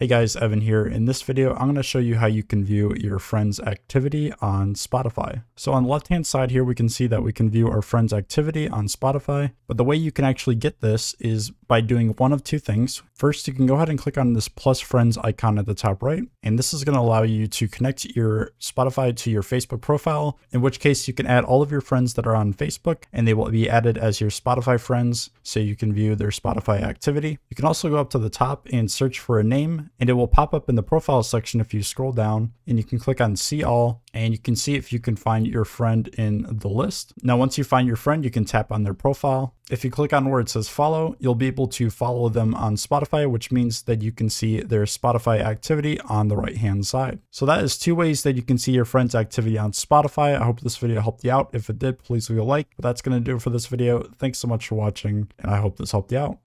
Hey guys, Evan here. In this video, I'm going to show you how you can view your friends' activity on Spotify. So on the left-hand side here, we can see that we can view our friends' activity on Spotify. But the way you can actually get this is by doing one of two things. First, you can go ahead and click on this plus friends icon at the top right, and this is going to allow you to connect your Spotify to your Facebook profile, in which case you can add all of your friends that are on Facebook and they will be added as your Spotify friends, so you can view their Spotify activity. You can also go up to the top and search for a name, and it will pop up in the profile section if you scroll down, and you can click on see all, and you can see if you can find your friend in the list. Now, once you find your friend, you can tap on their profile. If you click on where it says follow, you'll be able to follow them on Spotify, which means that you can see their Spotify activity on the right-hand side. So that is two ways that you can see your friends' activity on Spotify. I hope this video helped you out. If it did, please leave a like. But that's going to do it for this video. Thanks so much for watching, and I hope this helped you out.